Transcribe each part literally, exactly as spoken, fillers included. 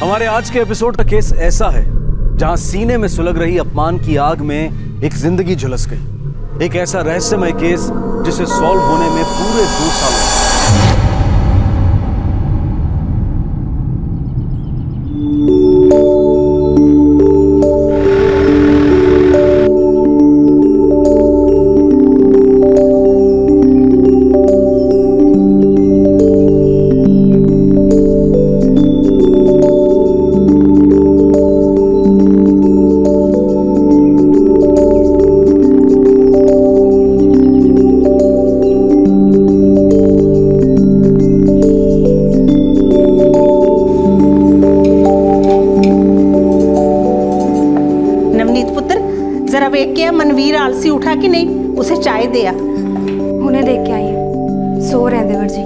हमारे आज के एपिसोड का केस ऐसा है जहां सीने में सुलग रही अपमान की आग में एक जिंदगी झुलस गई। एक ऐसा रहस्यमय केस जिसे सॉल्व होने में पूरे दो साल लगे। मनवीर आलसी उठा कि नहीं, उसे चाय दिया। उन्हें देख के आई है, सो रहे हैं देवर जी।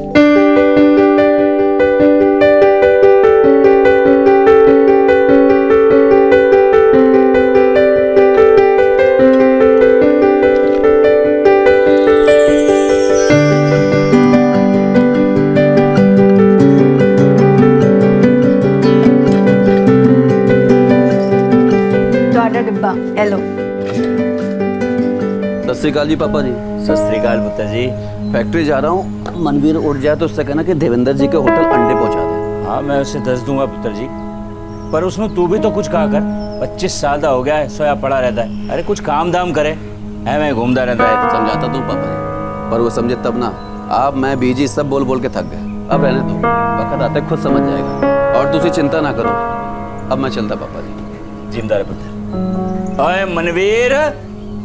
डिब्बा हेलो। सत श्री अकाल जी पापा जी। सत श्री अकाल पुत्र जी। फैक्ट्री जा रहा हूँ, मनवीर उठ जाए तो उससे कहना कि देवेंद्र जी के होटल अंडे पहुँचा दे। हाँ मैं उसे दस दूंगा पुत्र जी, पर उसमें तू भी तो कुछ कहा कर। पच्चीस साल का हो गया है, सोया पड़ा रहता है। अरे कुछ काम धाम करे, है मैं घूमता रहता है। तो समझाता तू पापा जी, पर वो समझे तब ना। आप मैं बीजी सब बोल बोल के थक गए, अब रहने दो, वक्त आते खुद समझ जाएगा। और तुझे चिंता ना करो, अब मैं चलता पापा जी। जिंदा रहे पुत्र। ओए मनवीर,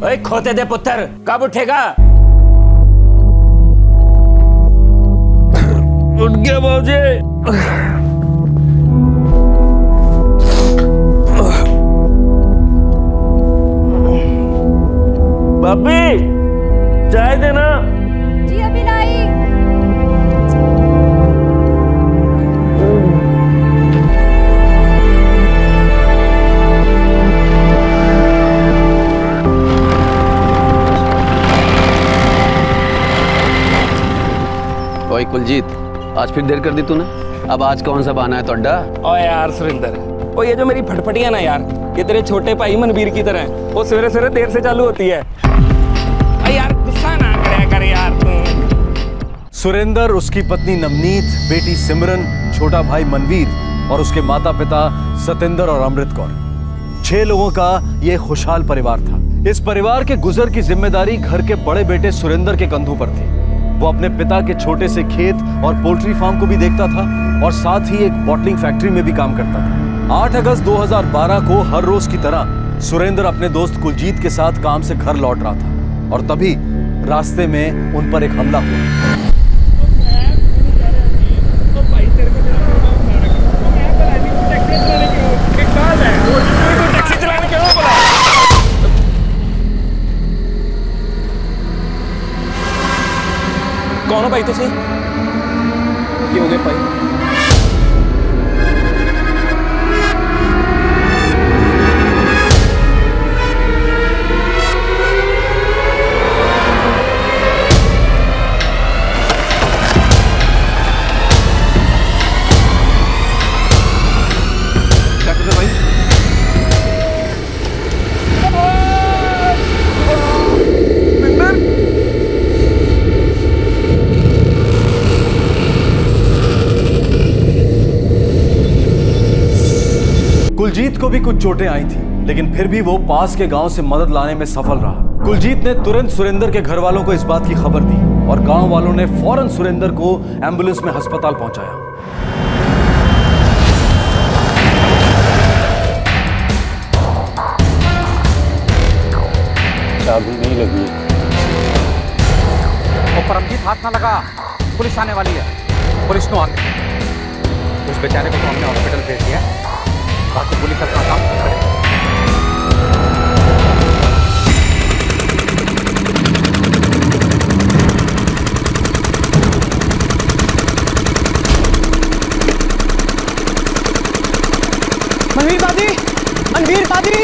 ओए खोते दे पुत्र, कब उठेगा? उठ गया बाबूजी। बाबी चाय देना। जी अभी लाई। कुलजीत, आज फिर देर कर दी तूने। अब आज कौन सा बहाना है तो अड्डा? ओ यार सुरेंद्र, ओ ये जो मेरी फटफटियां ना यार, ये तेरे छोटे भाई मनवीर की तरह है। वो सवेरे सवेरे देर से चालू होती है। अरे यार गुस्सा ना करया कर यार तू। सुरेंद्र, उसकी पत्नी नवनीत, बेटी सिमरन, छोटा भाई मनवीर और उसके माता पिता सतेंद्र और अमृत कौर, छह लोगों का ये खुशहाल परिवार था। इस परिवार के गुजर की जिम्मेदारी घर के बड़े बेटे सुरेंद्र के कंधों पर थी। वो अपने पिता के छोटे से खेत और पोल्ट्री फार्म को भी देखता था और साथ ही एक बॉटलिंग फैक्ट्री में भी काम करता था। आठ अगस्त दो हज़ार बारह को हर रोज की तरह सुरेंद्र अपने दोस्त कुलजीत के साथ काम से घर लौट रहा था और तभी रास्ते में उन पर एक हमला हुआ। कौन हो भाई? तो सही ये हो गए भाई। क्या कर रहे हो भाई? कुलजीत को भी कुछ चोटें आई थी, लेकिन फिर भी वो पास के गांव से मदद लाने में सफल रहा। कुलजीत ने तुरंत सुरेंद्र के घर वालों को इस बात की खबर दी और गांव वालों ने फौरन सुरेंद्र को एम्बुलेंस में अस्पताल पहुंचाया। चाबू नहीं लगी और परमजीत हाथ ना लगा, पुलिस आने वाली है। पुलिस तो आ गई, उस बेचारे को तो हमने हॉस्पिटल भेज दिया। बाकी पुलिस अपना काम करे। मनवीर बाजी, मनवीर बाजी,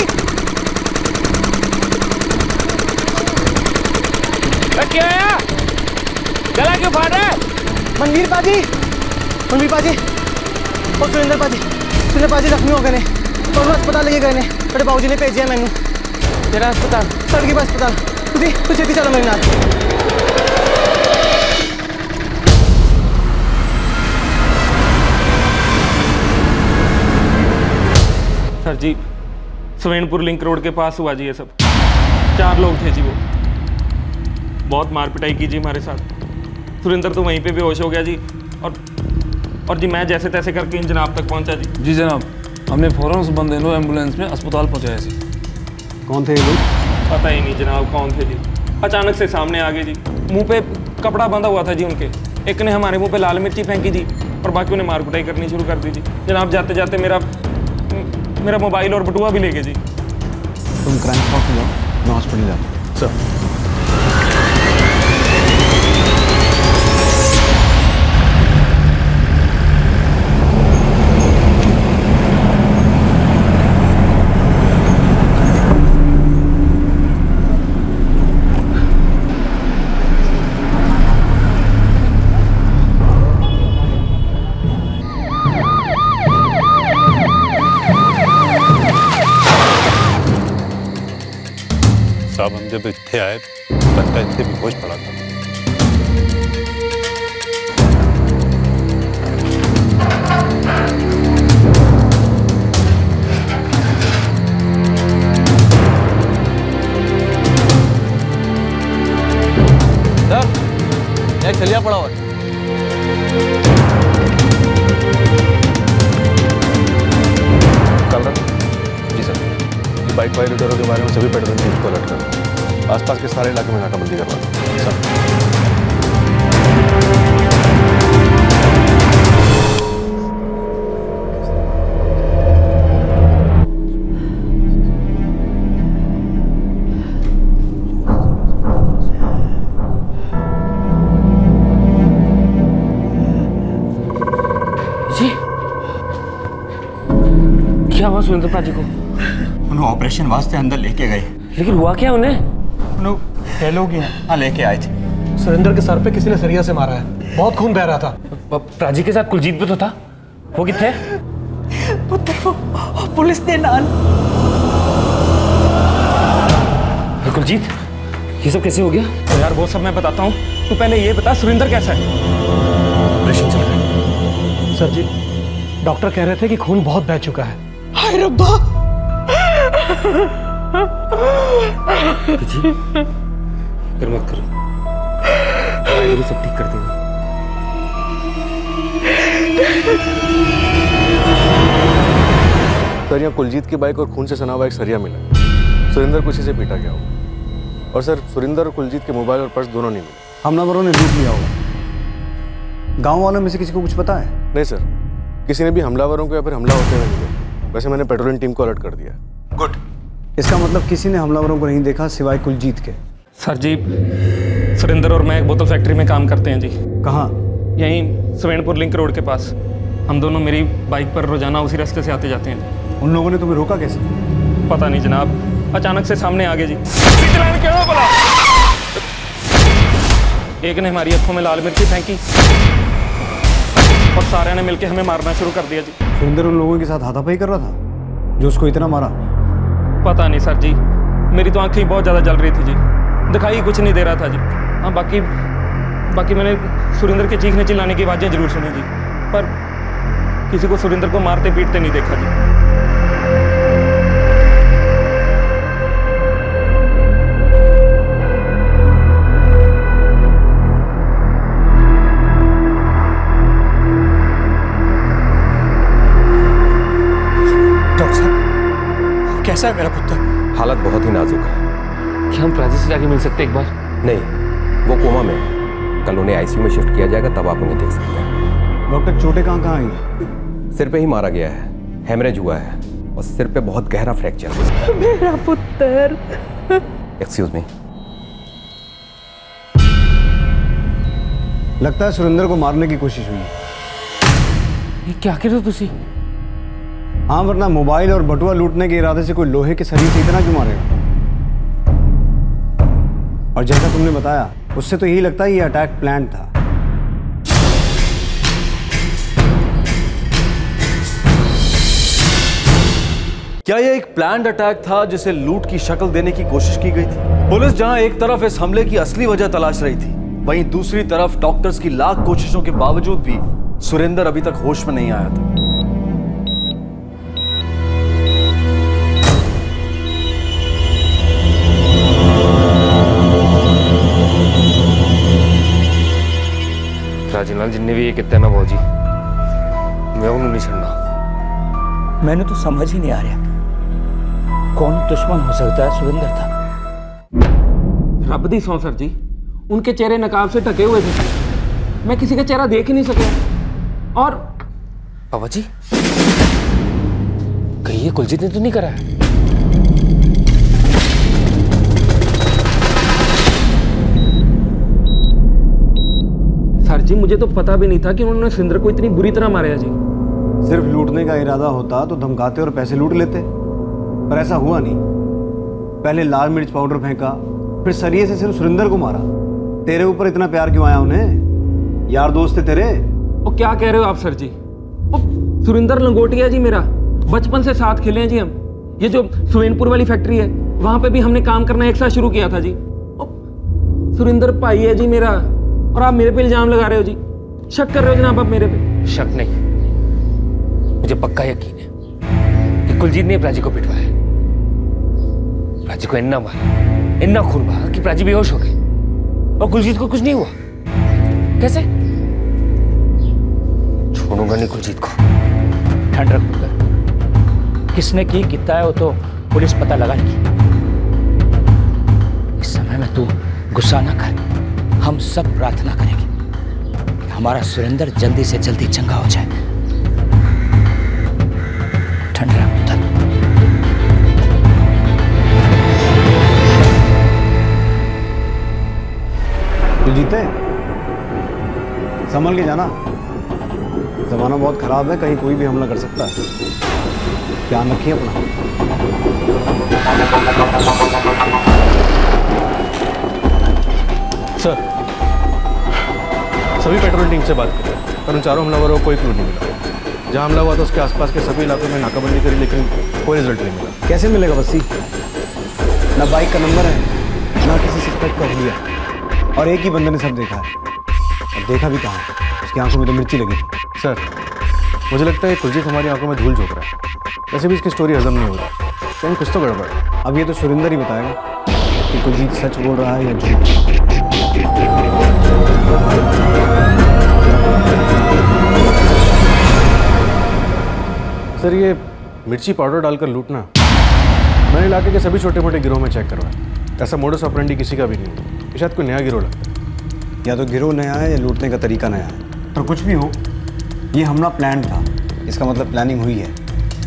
क्या है? गला क्यों फाड़ रहा है? मनवीर बाजी, मनवीर बाजी और सुरेंद्र बाजी, तेरे पाजी जख्मी हो गए ने तो अस्पताल लेके गए ने बड़े बाबूजी ने भेजे मैनू तेरा अस्पताल सड़की पर अस्पताल तुझे तू छेती चलो मेरे नाल। Sir ji Suvenpur link road के पास हुआ जी ये सब। चार लोग थे जी वो, बहुत मार पिटाई की जी हमारे साथ। सुरेंद्र तो वहीं पे बेहोश हो गया जी और और जी मैं जैसे तैसे करके इन जनाब तक पहुंचा जी। जी जनाब हमने फ़ौरन उस बंदे को एम्बुलेंस में अस्पताल पहुंचाया जी। कौन थे ये लोग? पता ही नहीं जनाब कौन थे जी, अचानक से सामने आ गए जी। मुँह पे कपड़ा बंधा हुआ था जी उनके, एक ने हमारे मुँह पर लाल मिर्ची फेंकी जी और बाकी उन्हें मार पिटाई करनी शुरू कर दी जी। जनाब जाते जाते मेरा मेरा मोबाइल और बटुआ भी ले गए जी। तुम क्राइम स्पॉट में जाओ, मैं हॉस्पिटल जाता हूँ। सर साहब हम जब इतने आए लगता इतने भी होश पड़ा था। सर चलिया पड़ा हुआ कल रहा। बाइक पायलटों के बारे में सभी पेट्रोल टीम को अलर्ट कर आसपास के सारे इलाके में नाकाबंदी करवा दो। जी क्या हुआ सुरेंद्र पाजी को? उन्हें ऑपरेशन वास्ते अंदर लेके गए। लेकिन हुआ क्या उन्हें? उन्हें फेल हो गया। हाँ लेके आए थे। सुरेंद्र के सर पे किसी ने सरिया से मारा है, बहुत खून बह रहा था। प्राजी के साथ कुलजीत भी तो था, वो कितने? पुत्र वो पुलिस ने नान। कुलजीत ये सब कैसे हो गया? तो यार वो सब मैं बताता हूँ, तू पहले ये बता सुरेंद्र कैसा है? ऑपरेशन चल रहा है। सर जी डॉक्टर कह रहे थे कि खून बहुत बह चुका है। हाय रब्बा जी, फिर मत करो, ये सब ठीक कर देंगे। सर यहाँ कुलजीत की बाइक और खून से सना हुआ एक सरिया मिला है, सुरेंद्र को इसी से पीटा गया होगा। और सर सुरेंद्र और कुलजीत के मोबाइल और पर्स दोनों नहीं मिले। हमलावरों ने लूट लिया होगा। गांव वालों में से किसी को कुछ पता है? नहीं सर किसी ने भी हमलावरों को या फिर हमला होते हुए नहीं देखा। वैसे मैंने पेट्रोलिंग टीम को अलर्ट कर दिया। गुड। इसका मतलब किसी ने हमलावरों को नहीं देखा सिवाय कुलजीत के। सर जी सुरेंद्र और मैं एक बोतल फैक्ट्री में काम करते हैं जी। कहाँ? यहीं सुवेनपुर लिंक रोड के पास। हम दोनों मेरी बाइक पर रोजाना उसी रास्ते से आते जाते हैं। उन लोगों ने तुम्हें रोका कैसे? पता नहीं जनाब अचानक से सामने आ गए जी। एक ने हमारी आंखों में लाल मिर्ची फेंकी और सारे ने मिलकर हमें मारना शुरू कर दिया जी। सुरेंद्र उन लोगों के साथ हाथापाई कर रहा था जो उसको इतना मारा? पता नहीं सर जी, मेरी तो आंखें बहुत ज़्यादा जल रही थी जी, दिखाई कुछ नहीं दे रहा था जी। हाँ बाकी बाकी मैंने सुरेंद्र के चीखने चिल्लाने की आवाज़ें जरूर सुनी जी, पर किसी को सुरेंद्र को मारते पीटते नहीं देखा जी। कैसा है मेरा पुत्र? हालत बहुत ही नाजुक है। क्या हम प्राजी से जाके मिल सकते एक बार? नहीं वो कोमा में है, कल उन्हें आईसीयू में शिफ्ट किया जाएगा तब आप उन्हें देख सकते हैं। डॉक्टर चोटे कहाँ कहाँ आएंगे? सिर पे ही मारा गया है, हेमरेज हुआ है और सिर पे बहुत गहरा फ्रैक्चर है। मेरा पुत्र। Excuse me. लगता है सुरेंद्र को मारने की कोशिश हुई। ये क्या करो तुसी? हाँ वरना मोबाइल और बटुआ लूटने के इरादे से कोई लोहे के सरिये से इतना क्यों मारेगा? और जैसा तुमने बताया उससे तो यही लगता है ये अटैक प्लान था। क्या यह एक प्लान्ड अटैक था जिसे लूट की शक्ल देने की कोशिश की गई थी? पुलिस जहां एक तरफ इस हमले की असली वजह तलाश रही थी, वहीं दूसरी तरफ डॉक्टर्स की लाख कोशिशों के बावजूद भी सुरेंद्र अभी तक होश में नहीं आया था। जिन्ने भी ये कितना ना भाजी, मैं उन्हें नहीं छड़ना। मैंने तो समझ ही नहीं आ रहा कौन दुश्मन हो सकता है। सुरेंद्र था। रब दी सौ सर जी, उनके चेहरे नकाब से ढके हुए थे, मैं किसी का चेहरा देख ही नहीं सका। और बाबा जी कहिए कुलजीत ने तो नहीं करा है? जी मुझे तो पता भी नहीं था कि उन्होंने सुरेंद्र को इतनी बुरी तरह मारा है जी। सिर्फ लूटने का इरादा होता तो धमकाते और पैसे लूट लेते, पर ऐसा हुआ नहीं। पहले लाल मिर्च पाउडर फेंका, फिर सरिये से सिर्फ सुरेंद्र को मारा। तेरे ऊपर इतना प्यार क्यों आया उन्हें? यार दोस्त थे तेरे। ओ क्या कह रहे हो आप सर जी, ओ सुरेंद्र लंगोटिया जी मेरा, बचपन से साथ खेले हैं जी हम। ये जो सुवेनपुर वाली फैक्ट्री है वहाँ पे भी हमने काम करना एक साथ शुरू किया था जी। सुरेंद्र भाई है जी मेरा, और आप मेरे पे इल्जाम लगा रहे हो जी? शक कर रहे हो जनाब आप मेरे पे? शक नहीं, मुझे पक्का यकीन है कि कुलजीत ने प्राची को पिटवाया। प्राची को इतना मारा, इतना खून बहा कि प्राची बेहोश हो गई, और कुलजीत को कुछ नहीं हुआ। कैसे? छोड़ूंगा नहीं कुलजीत को। ठंड रखूंगा। किसने की कितना है वो तो पुलिस पता लगाएगी। इस समय में तू गुस्सा ना कर। हम सब प्रार्थना करेंगे कि हमारा सुरेंद्र जल्दी से जल्दी चंगा हो जाए। ठंड रख तक। कुलजीते, संभल के जाना, जमाना बहुत खराब है, कहीं कोई भी हमला कर सकता है। ध्यान रखिए अपना। सर, सभी पेट्रोल टीम से बात करें, पर उन चारों हमलावरों को कोई क्लू नहीं मिला। जहाँ हमला हुआ था उसके आसपास के सभी इलाकों में नाकाबंदी करी, लेकिन कोई रिजल्ट नहीं मिला। कैसे मिलेगा वसी? ना बाइक का नंबर है, ना किसी सस्पेक्ट का एरिया, और एक ही बंदे ने सब देखा है। और देखा भी कहाँ? उसकी आंखों में तो मिर्ची लगी। सर मुझे लगता है कुलजीत हमारी आंखों में धूल झोंक रहा है। वैसे भी इसकी स्टोरी हजम नहीं हो रहा, लेकिन कुछ तो गड़बड़ है। अब ये तो सुरेंद्र ही बताएगा कि कुलजीत सच बोल रहा है या झूठ। सर ये मिर्ची पाउडर डालकर लूटना मैंने इलाके के सभी छोटे मोटे गिरोह में चेक करवाया, ऐसा मोडस ऑपरेंडी किसी का भी नहीं होता। शायद कोई नया गिरोह लगता है, या तो गिरोह नया है या लूटने का तरीका नया है। पर कुछ भी हो, ये हमला प्लान था। इसका मतलब प्लानिंग हुई है,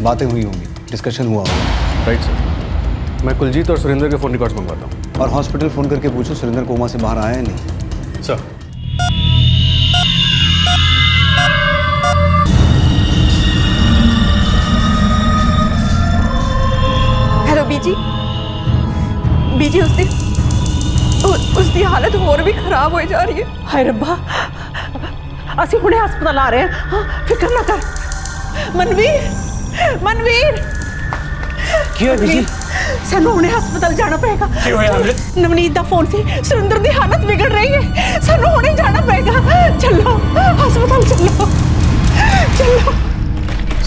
बातें हुई होंगी, डिस्कशन हुआ होगा। राइट सर, मैं कुलजीत और सुरेंद्र के फ़ोन रिकॉर्ड्स मंगवाता हूँ, और हॉस्पिटल फ़ोन करके पूछो सुरेंद्र कोमा से बाहर आया है नहीं। सर बीजी, बीजी उसकी उसकी हालत और भी खराब हो जा रही है। हाय रब्बा, असी हुणे हस्पताल आ रहे हैं, फिक्र ना कर। मनवीर, मनवीर क्यों है बीजी? सानू हुणे हस्पताल जाना पड़ेगा। क्यों है अमृत? नवनीत का फोन से सुरेंद्र की हालत बिगड़ रही है, सानू हुणे जाना पड़ेगा। चलो हस्पताल चलो, चलो।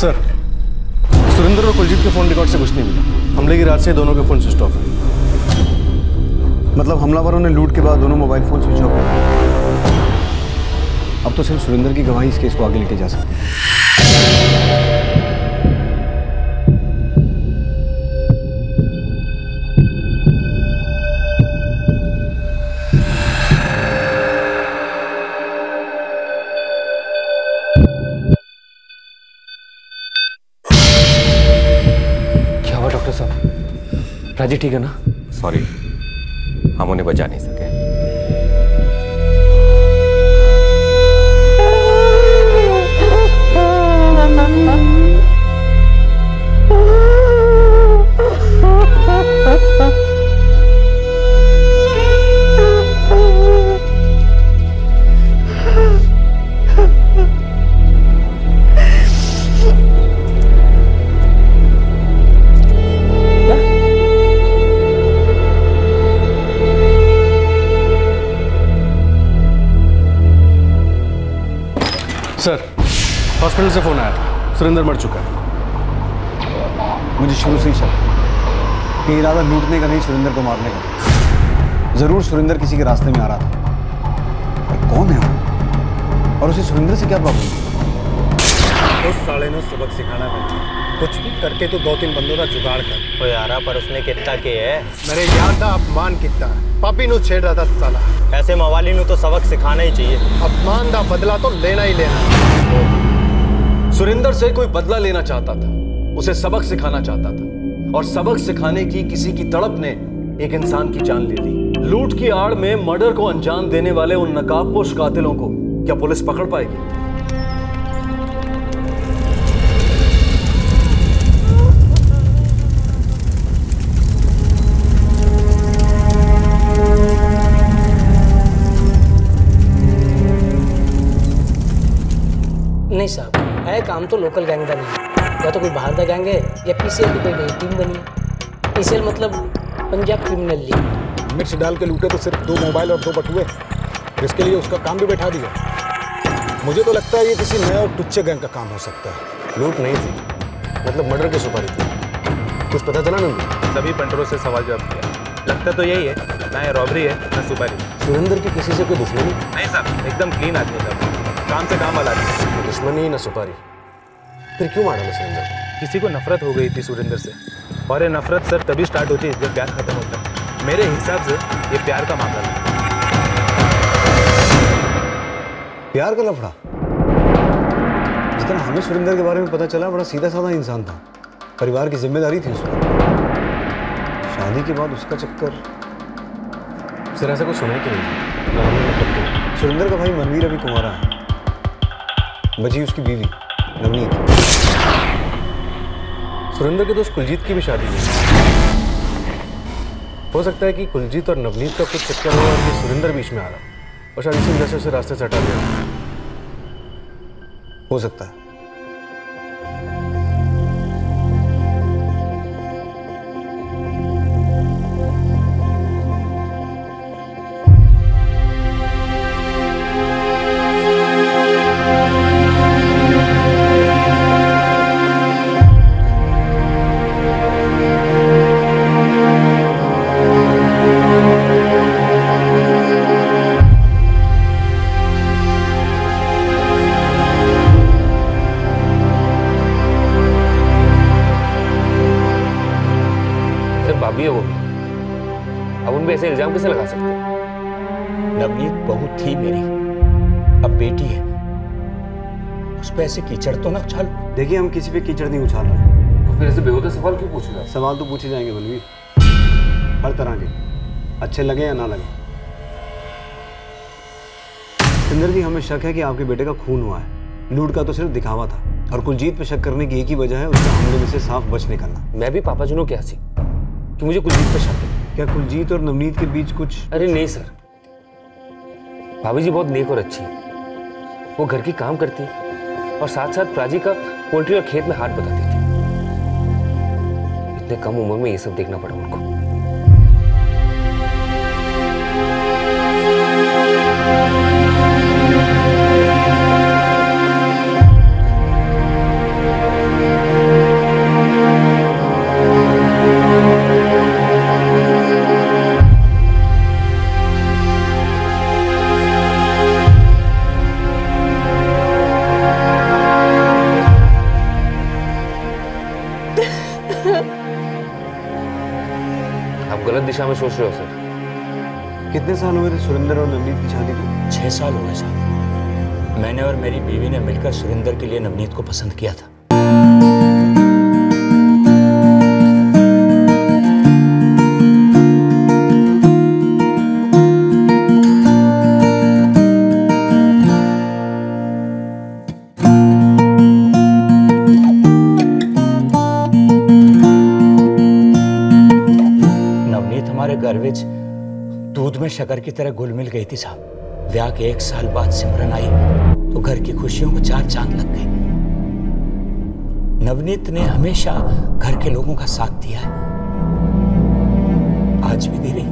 सर सुरेंद्र और कुलजीत के फोन रिकॉर्ड से कुछ नहीं मिला। हमले की रात से दोनों के फोन स्विच ऑफ हैं। मतलब हमलावरों ने लूट के बाद दोनों मोबाइल फोन स्विच ऑफ किए। अब तो सिर्फ सुरेंद्र की गवाही इस केस को आगे लेके जा सकती जी। ठीक है ना? सॉरी, हम उन्हें बचा नहीं सके। हॉस्पिटल से फ़ोन आया था, सुरेंद्र मर चुका है। मुझे शुरू से ही शक, ये इरादा लूटने का नहीं, सुरेंद्र को मारने का। ज़रूर सुरेंद्र किसी के रास्ते में आ रहा था। पर कौन है वो और उसे सुरेंद्र से क्या प्रॉब्लम है? उस साले ने सबक सिखाना है, कुछ भी करके तो दो तीन बंदों का जुगाड़ कर। ओ यारा, पर उसने कितना के है? मेरे यार का अपमान कितना है, पापी नु छेड़ रहा था साला। ऐसे मवाली नु तो सबक सिखाना ही चाहिए, अपमान का बदला तो लेना ही लेना। सुरेंद्र से कोई बदला लेना चाहता था, उसे सबक सिखाना चाहता था, और सबक सिखाने की किसी की तड़प ने एक इंसान की जान ले ली। लूट की आड़ में मर्डर को अंजाम देने वाले उन नकाबपोश कातिलों को क्या पुलिस पकड़ पाएगी? नहीं साहब, है काम तो लोकल गैंग का नहीं, या तो कोई बाहर का गैंग है या पीसीएल की कोई नई टीम बनी है। पीसीएल मतलब पंजाब क्रिमिनल लीग। मिर्च डाल के लूटे तो सिर्फ दो मोबाइल और दो बटुए, जिसके लिए उसका काम भी बैठा दिया। मुझे तो लगता है ये किसी नया और टुच्चे गैंग का काम हो सकता है। लूट नहीं थी, मतलब मर्डर की सुपारी थी। कुछ पता चला नहीं? सभी पंडरों से सवाल जवाब किया, लगता तो यही है, ना ये रॉबरी है ना सुपारी। सुरेंद्र की किसी से कोई दुश्मनी नहीं साहब, एकदम क्लीन आदमी है, काम से काम वाला आदमी। दुश्मनी ना सुपारी, फिर क्यों मारा सुरेंद्र? किसी को नफरत हो गई थी सुरेंद्र से, और ये नफरत सर तभी स्टार्ट होती है जब प्यार खत्म होता है। मेरे हिसाब से ये प्यार का मामला था, प्यार का लफड़ा। जितना हमें सुरेंद्र के बारे में पता चला, बड़ा सीधा साधा इंसान था, परिवार की जिम्मेदारी थी उसको। शादी के बाद उसका चक्कर सर, ऐसा कुछ सुना कि नहीं? सुरेंद्र का भाई मनवीर अभी कुंवारा है, बची उसकी बीवी नवनीत। सुरेंद्र के दोस्त कुलजीत की भी शादी है, हो सकता है कि कुलजीत और नवनीत का कुछ चक्कर हो और सुरेंद्र बीच में आ रहा और शादी से वजह से रास्ते से हटा गया, हो सकता है। ऐसे इल्जाम कैसे लगा सकते? नवनीत बहू थी मेरी, अब बेटी है, उस पे ऐसे कीचड़ तो ना उछाल। देखिए, हम किसी पे कीचड़ नहीं उछाल रहे। तो फिर ऐसे बेहुदा सवाल क्यों पूछेगा? सवाल तो पूछे जाएंगे मनवीर, हर तरह के, अच्छे लगे या ना लगे। सुरेंद्र जी, हमें शक है कि आपके बेटे का खून हुआ है। लूट का तो सिर्फ दिखावा था, और कुलजीत पे शक करने की एक ही वजह है, उसका हमले में से साफ बच निकलना। मैं भी पापा जनों के हंसी कि मुझे कुलजीत पे शक है। क्या कुलजीत और नवनीत के बीच कुछ? अरे नहीं सर, भाभी जी बहुत नेक और अच्छी है, वो घर की काम करती है और साथ साथ प्राजी का पोल्ट्री और खेत में हाथ बता देती है। इतने कम उम्र में ये सब देखना पड़ा उनको। गलत दिशा में सोच रहे हो सर। कितने साल हुए थे सुरेंद्र और नवनीत की शादी को? छह साल हो गए साहब। मैंने और मेरी बीवी ने मिलकर सुरेंद्र के लिए नवनीत को पसंद किया था। दूध में शक्कर की तरह घुल मिल गई थी साहब। ब्याह के एक साल बाद सिमरन आई तो घर की खुशियों को चार चांद लग गए। नवनीत ने हमेशा घर के लोगों का साथ दिया है, आज भी दे रही।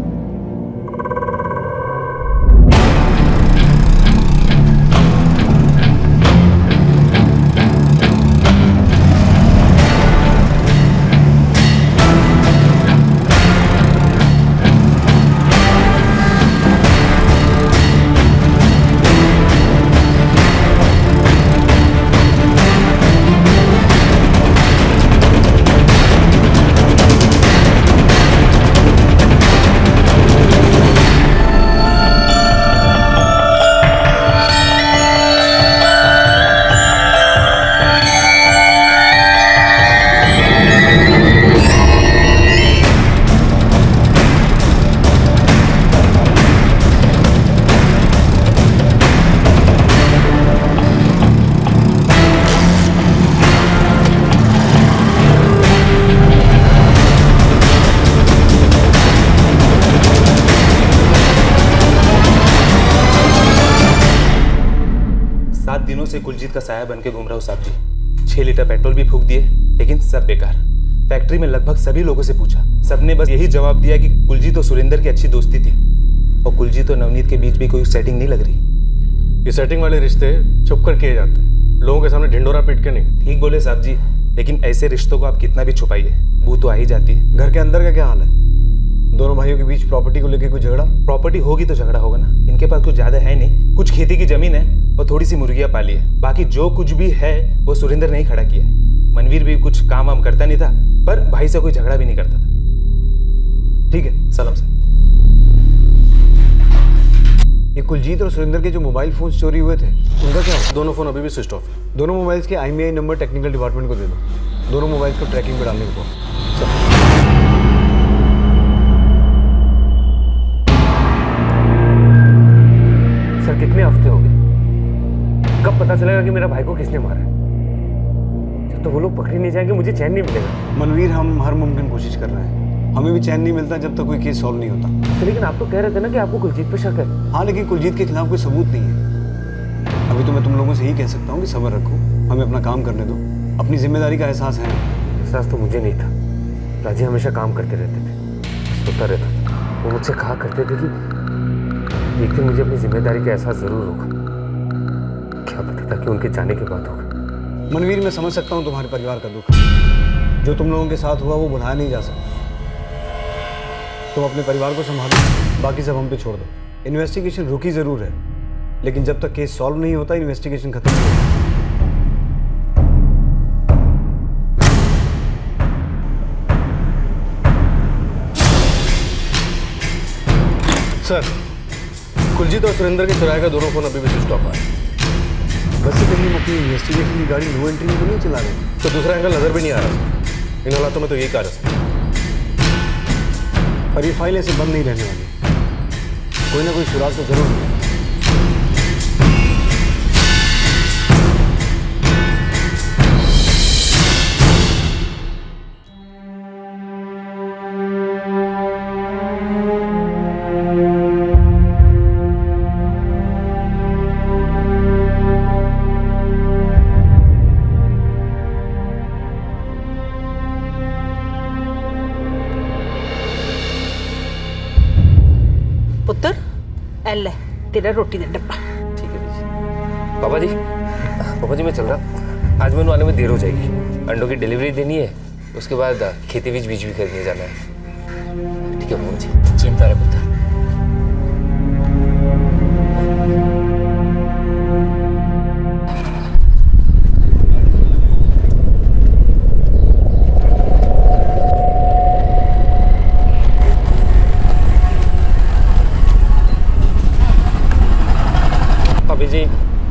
चालू से कुलजीत का साया बनके घूम रहा हूँ साहब जी। छह लीटर पेट्रोल भी फूंक दिए, लेकिन सब बेकार। फैक्ट्री में लगभग सभी लोगों से पूछा, सबने बस यही जवाब दिया कि कुलजीत और सुरेंद्र की अच्छी दोस्ती थी और कुलजीत और नवनीत के बीच भी कोई सेटिंग नहीं लग रही। ये सेटिंग वाले रिश्ते छुप कर किए जाते हैं, लोगों के सामने ढिंडोरा पीट के नहीं। ठीक बोले साहब जी, लेकिन ऐसे रिश्तों को आप कितना भी छुपाइए, बू तो आ ही जाती है। घर के अंदर का क्या हाल है? दोनों भाइयों के बीच प्रॉपर्टी को लेकर कोई झगड़ा? प्रॉपर्टी होगी तो झगड़ा होगा ना। इनके पास कुछ ज्यादा है नहीं, कुछ खेती की जमीन है और थोड़ी सी मुर्गियां पाली है। बाकी जो कुछ भी है वो सुरेंद्र ने ही खड़ा किया है। मनवीर भी कुछ काम वाम करता नहीं था, पर भाई से कोई झगड़ा भी नहीं करता था। ठीक है, सलाम सर। ये कुलजीत और सुरेंद्र के जो मोबाइल फोन चोरी हुए थे, उनका क्या हुआ? दोनों फोन अभी भी स्विच ऑफ है। दोनों मोबाइल्स के आईएमईआई नंबर टेक्निकल डिपार्टमेंट को दे दो। दोनों मोबाइल्स को ट्रैकिंग पर डालने को कहो। सर, कितने हफ्ते हो गए? कब पता चलेगा कि मेरा भाई को किसने मारा है? जब तो वो लोग पकड़े नहीं जाएंगे, मुझे चैन नहीं मिलेगा। मनवीर, हम हर मुमकिन कोशिश कर रहे हैं, हमें भी चैन नहीं मिलता जब तक तो कोई केस सॉल्व नहीं होता। लेकिन आप तो कह रहे थे ना कि आपको कुलजीत पर शक है। हाँ, लेकिन कुलजीत के खिलाफ कोई सबूत नहीं है। अभी तो मैं तुम लोगों से यही कह सकता हूँ कि सब्र रखो, हमें अपना काम करने दो। अपनी जिम्मेदारी का एहसास है। एहसास तो मुझे नहीं था, राजी हमेशा काम करते रहते थे, सोता रहता था। वो मुझसे कहा करते थे कि एक दिन मुझे अपनी जिम्मेदारी का एहसास जरूर होगा। क्या पता था कि उनके जाने के बाद होगा। मनवीर, मैं समझ सकता हूँ तुम्हारे परिवार का दुख। जो तुम लोगों के साथ हुआ वो भुलाया नहीं जा सकता। तुम अपने परिवार को संभालो, बाकी सब हम पे छोड़ दो। इन्वेस्टिगेशन रुकी जरूर है, लेकिन जब तक केस सॉल्व नहीं होता इन्वेस्टिगेशन खत्म नहीं होता। सर, कुलजीत और सुरेंद्र के चुराए का दोनों फोन अभी भी स्विच ऑफ है। बस से कहीं अपनी इन्वेस्टिगेशन की गाड़ी नो एंट्री में तो नहीं चला रहे, तो दूसरा एंगल नजर भी नहीं आ रहा। इन हालातों में तो यही कार है। और ये फाइल ऐसे बंद नहीं रहने वाली, कोई ना कोई सुराग तो जरूर है। ले, तेरा रोटी का डब्बा। ठीक है बीजी। पापा जी, पापा जी मैं चल रहा। आज मैंने आने में देर हो जाएगी, अंडों की डिलीवरी देनी है, उसके बाद खेती बीज बीज भी करके जाना है। ठीक है पापा जी, चिंता रहे पुत्र।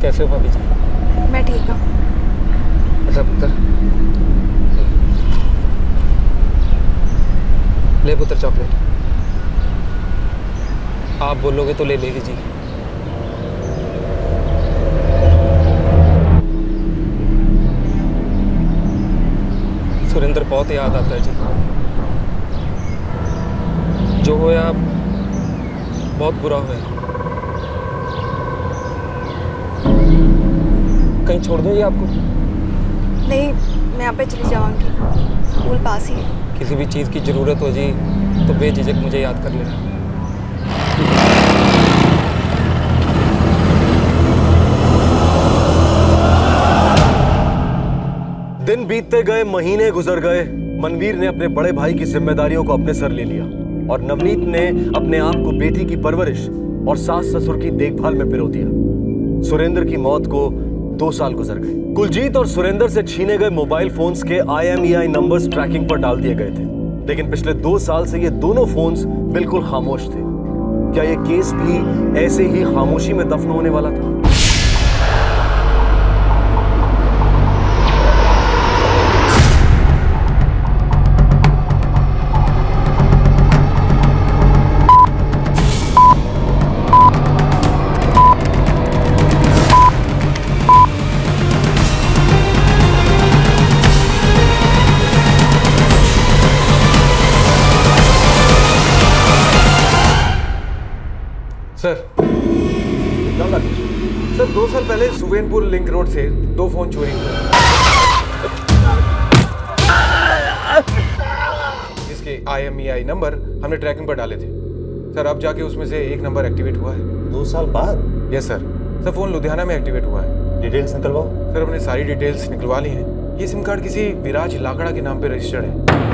कैसे हो भाभी जी? मैं ठीक हूँ। अच्छा पुत्र, ले पुत्र चॉकलेट। आप बोलोगे तो ले लेगी जी। सुरेंद्र बहुत याद आता है जी। जो होया बहुत बुरा हुआ, कहीं छोड़ दूंगी आपको? नहीं, मैं यहाँ पे चली जाऊँगी, स्कूल पास ही है। किसी भी चीज़ की ज़रूरत हो जी तो बेझिझक मुझे याद कर लेना। दिन बीतते गए, महीने गुजर गए। मनवीर ने अपने बड़े भाई की जिम्मेदारियों को अपने सर ले लिया और नवनीत ने अपने आप को बेटी की परवरिश और सास ससुर की देखभाल में पिरो दिया। सुरेंद्र की मौत को दो साल गुजर गए। कुलजीत और सुरेंद्र से छीने गए मोबाइल फोन्स के आईएमईआई नंबर्स ट्रैकिंग पर डाल दिए गए थे, लेकिन पिछले दो साल से ये दोनों फोन्स बिल्कुल खामोश थे। क्या ये केस भी ऐसे ही खामोशी में दफन होने वाला था? सर, दो साल पहले सुवेनपुर लिंक रोड से दो फोन चोरी हुए, जिसके I M E I number हमने ट्रैकिंग पर डाले थे। सर, अब जाके उसमें से एक नंबर एक्टिवेट हुआ है। दो साल बाद? Yes sir. Sir, phone Ludhiana में एक्टिवेट हुआ है। डिटेल्स निकलवाओ। सर, हमने सारी डिटेल्स निकलवा ली हैं। ये सिम कार्ड किसी विराज लाकड़ा के नाम पर रजिस्टर्ड है।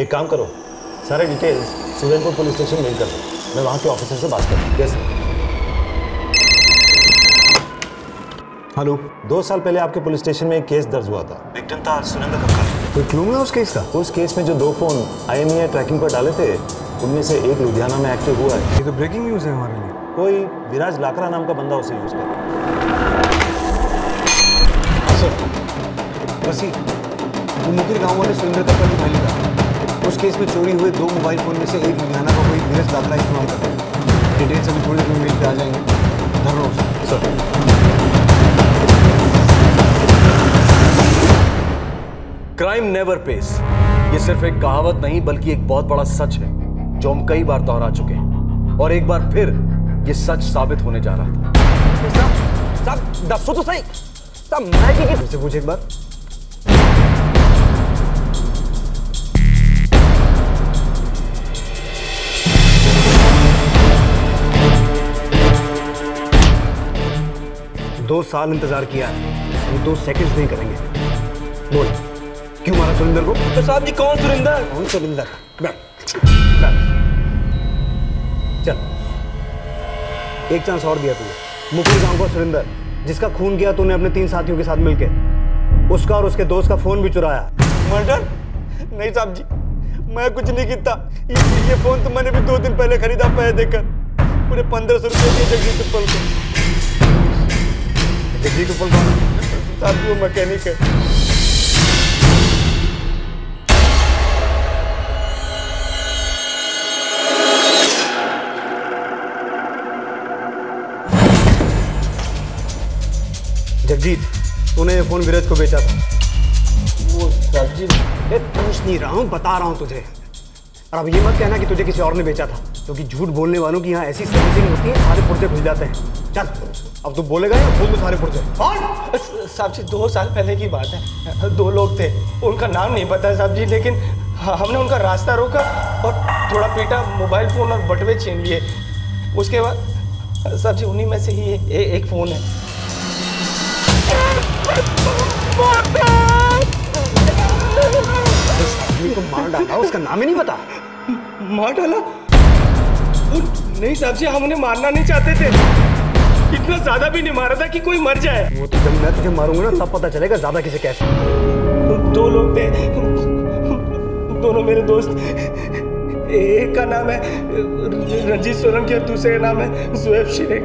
एक काम करो, सारे details Surendra police station mail कर दो, मैं वहाँ के ऑफिसर से बात करूँ। Yes sir. हेलो, दो साल पहले आपके पुलिस स्टेशन में एक केस दर्ज हुआ था, विक्टिम था सुरेंद्र का। कोई क्लू मिला उस केस का? उस केस में जो दो phone I M E I tracking पर डाले थे, उनमें से एक लुधियाना में एक्टिव हुआ है। ये तो ब्रेकिंग न्यूज है हमारे लिए। कोई विराज लाकड़ा नाम का बंदा उसे यूज कर। बसी मुखिर गाँव वाले सुरेंद्र का फाइल था। उस केस में चोरी हुए दो मोबाइल फोन में से एक लुधियाना का कोई विराज लाकड़ा इस्तेमाल करता है। डिटेल्स अभी थोड़ी देर में मिल के आ जाएंगे। धन्यवाद सर। क्राइम नेवर पेस, ये सिर्फ एक कहावत नहीं बल्कि एक बहुत बड़ा सच है जो हम कई बार दोहरा चुके हैं, और एक बार फिर ये सच साबित होने जा रहा था। सब दसो तो सही, सब मैं से पूछे एक बार। दो साल इंतजार किया है, वो दो सेकंड्स नहीं करेंगे। बोल, क्यों मारा सुरेंद्र को? तो साहब जी, कौन सुरेंद्र? कौन सुरेंद्र? चल, एक चांस और दिया तूने। मुखिया गांव का सुरेंद्र, जिसका खून किया तूने अपने तीन साथियों के साथ मिलकर, उसका और उसके दोस्त का फोन भी चुराया। मर्डर? नहीं साहब जी, मैं कुछ नहीं किया। ये, ये फोन तो मैंने भी दो दिन पहले खरीदा, पैसे देकर। पूरे पंद्रह सौ रुपये दिए जगजीत को। जगजीत को वो मैकेनिक है। जगजीत, तूने ये फोन विराज को बेचा था। वो जगजीत, मैं पूछ नहीं रहा हूँ, बता रहा हूँ तुझे। और अब ये मत कहना कि तुझे किसी और ने बेचा था, क्योंकि झूठ बोलने वालों की यहाँ ऐसी सर्विसिंग होती है, सारे पुर्जे खुल जाते हैं। चल, अब तो बोलेगा ना, खुद में सारे पुर्जे। और साहब जी, दो साल पहले की बात है, दो लोग थे, उनका नाम नहीं पता साहब जी, लेकिन हमने उनका रास्ता रोका और थोड़ा पीटा, मोबाइल फ़ोन और बटवे छीन लिए। उसके बाद साहब जी, उन्हीं में से ही ए, ए, एक फ़ोन है। तो मार डाला, उसका नाम ही नहीं पता। मार डाला? नहीं साहब जी, हम उन्हें मारना नहीं चाहते थे, इतना ज्यादा भी नहीं मारा था कि कोई मर जाए। वो तो जब मैं तुझे मारूंगा ना, तब पता चलेगा ज्यादा किसे कहते हैं। दो लोग थे, दोनों मेरे दोस्त। एक का नाम है रंजीत सोलंकी और दूसरे का नाम है जोएब।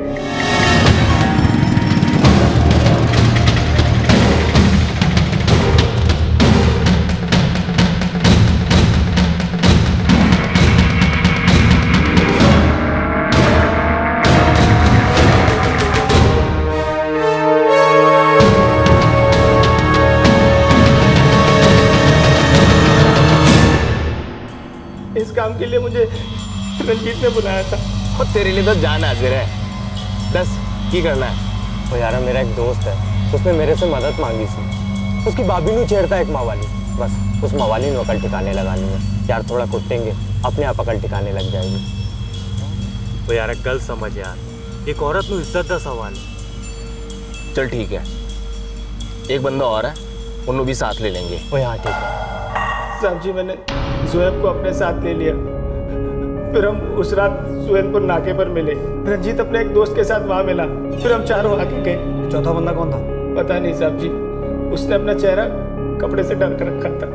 काम के लिए मुझे रंजीत ने बुलाया था, और तेरे लिए तो जान हाजिर है। बस की करना है। तो यार, मेरा एक दोस्त है, उसने मेरे से मदद मांगी थी। उसकी भाभी ने छेड़ता एक मावाली, बस उस मावाली ने अकल ठिकाने लगानी है। यार, थोड़ा कुटेंगे, अपने आप अकल ठिकाने लग जाएगी। तो यार, गल समझ यार, एक औरत में इज्जत का सवाल है। चल ठीक है, एक बंदा और है, उन्होंने भी साथ ले लेंगे। हाँ ठीक है साहब जी, मैंने जोएब को अपने साथ ले लिया। फिर हम उस रात सुवेनपुर नाके पर मिले। रंजीत अपने एक दोस्त के साथ वहाँ मिला। फिर हम चारों आगे गए। चौथा बंदा कौन था? पता नहीं साहब जी, उसने अपना चेहरा कपड़े से ढक रखा था।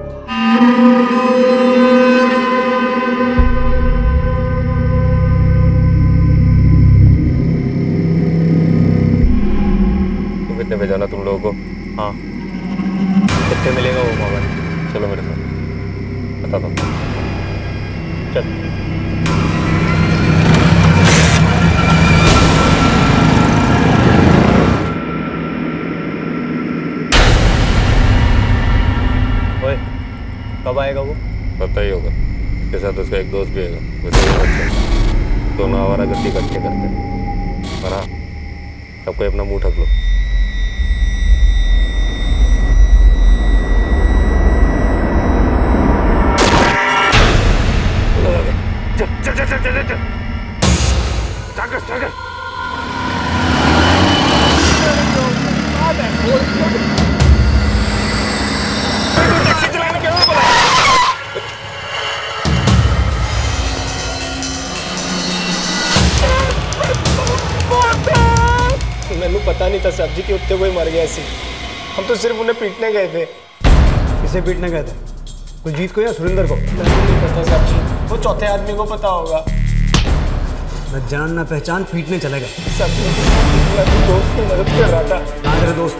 तुम कितने बजे जाना तुम लोगों को? हाँ, कितने मिलेगा वो मोबाइल? चलो मेरे साथ। चल। कब आएगा वो? पता ही होगा, इसके साथ उसका एक दोस्त भी आएगा। दोनों आवारा गति इकट्ठे करते हैं। और हाँ, सबको अपना मुँह ढक लो। चल चल चल चल चल जाकर जाकर टैक्सी चलाने के लिए बोला। मैंने पता नहीं था सब्जी के उठते हुए मर गया ऐसे। हम तो सिर्फ उन्हें पीटने गए थे। किसे पीटने गए थे? कुलजीत को या सुरेंद्र को? नहीं पता साहब जी, वो चौथे आदमी को पता होगा। न जान ना पहचान पीटने चले गए। दोस्त को मदद कर रहा था। कहाँ तेरे दोस्त?